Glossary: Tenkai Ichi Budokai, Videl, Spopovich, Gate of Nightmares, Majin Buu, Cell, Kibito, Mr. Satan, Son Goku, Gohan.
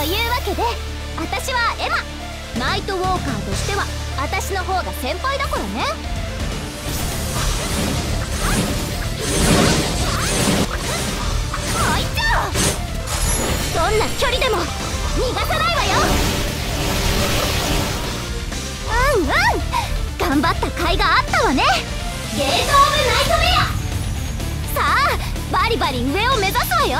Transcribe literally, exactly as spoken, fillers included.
というわけで、私はエマ。ナイトウォーカーとしては私の方が先輩だからね。どんな距離でも逃がさないわよ。うんうん、頑張った甲斐があったわね。ゲートオブナイトメア。さあバリバリ上を目指すわよ。